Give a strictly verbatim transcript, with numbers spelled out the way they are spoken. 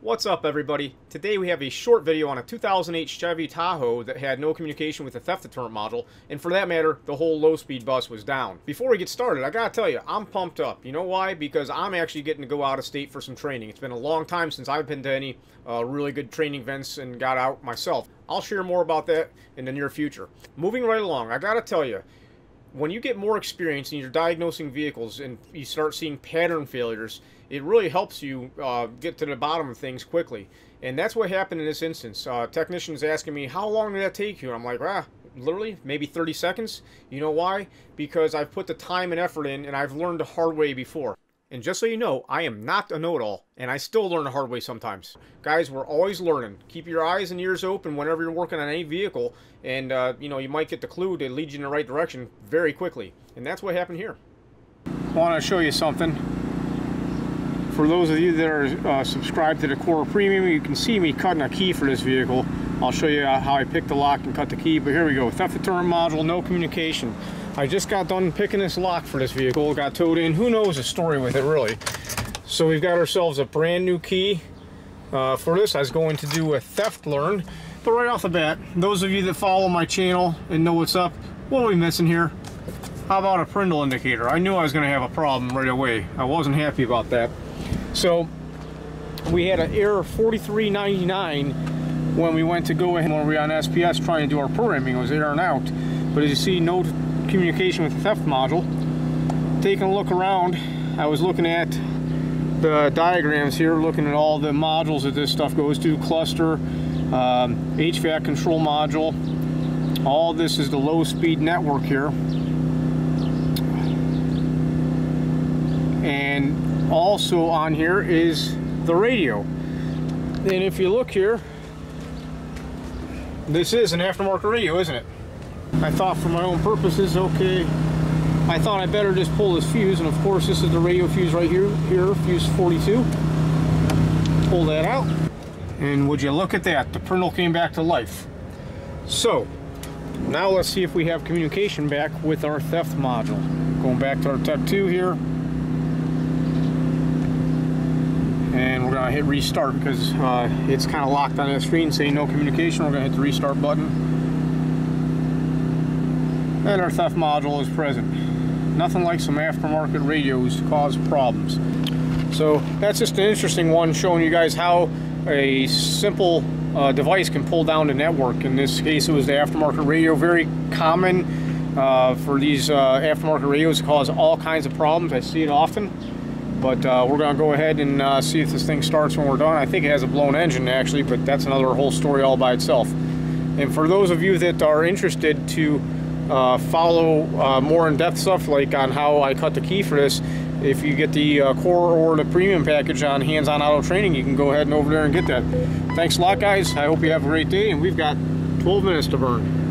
What's up, everybody? Today we have a short video on a two thousand eight Chevy Tahoe that had no communication with the theft deterrent module, and for that matter, the whole low-speed bus was down. Before we get started, I gotta tell you, I'm pumped up. You know why? Because I'm actually getting to go out of state for some training. It's been a long time since I've been to any uh, really good training events and got out myself. I'll share more about that in the near future. Moving right along, I gotta tell you, when you get more experience and you're diagnosing vehicles and you start seeing pattern failures, it really helps you uh, get to the bottom of things quickly. And that's what happened in this instance. Uh, technicians asking me, how long did that take you? And I'm like, ah, literally, maybe thirty seconds. You know why? Because I've put the time and effort in, and I've learned the hard way before. And just so you know, I am not a know-it-all, and I still learn the hard way sometimes. Guys, we're always learning. Keep your eyes and ears open whenever you're working on any vehicle, and uh, you know, you might get the clue to lead you in the right direction very quickly. And that's what happened here. I want to show you something. For those of you that are uh, subscribed to the Core Premium, you can see me cutting a key for this vehicle. I'll show you how I picked the lock and cut the key, but here we go. Theft deterrent module, no communication. I just got done picking this lock for this vehicle, got towed in. Who knows the story with it, really. So we've got ourselves a brand new key. Uh, for this, I was going to do a theft learn. But right off the bat, those of you that follow my channel and know what's up, what are we missing here? How about a Prindle indicator? I knew I was going to have a problem right away. I wasn't happy about that. So we had an error forty-three ninety-nine when we went to go ahead when we were on S P S trying to do our programming. It was erroring out. But as you see, no communication with the theft module. Taking a look around, I was looking at the diagrams here, looking at all the modules that this stuff goes to, cluster, um, H V A C control module. All this is the low speed network here. And also on here is the radio. And if you look here, this is an aftermarket radio, isn't it? I thought for my own purposes, okay, I thought I better just pull this fuse, and of course this is the radio fuse right here, here, fuse forty-two. Pull that out, and would you look at that, the Prindle came back to life. So, now let's see if we have communication back with our theft module. Going back to our Tech two here. And we're going to hit restart, because uh, it's kind of locked on that screen saying no communication. We're going to hit the restart button. And our theft module is present. Nothing like some aftermarket radios to cause problems. So that's just an interesting one, showing you guys how a simple uh, device can pull down the network. In this case, it was the aftermarket radio. Very common uh, for these uh, aftermarket radios to cause all kinds of problems. I see it often. But uh, we're going to go ahead and uh, see if this thing starts when we're done. I think it has a blown engine, actually, but that's another whole story all by itself. And for those of you that are interested to Uh, follow uh, more in-depth stuff, like on how I cut the key for this, if you get the uh, Core or the Premium package on hands-on auto training, you can go ahead and over there and get that. Thanks a lot, guys. I hope you have a great day, and we've got twelve minutes to burn.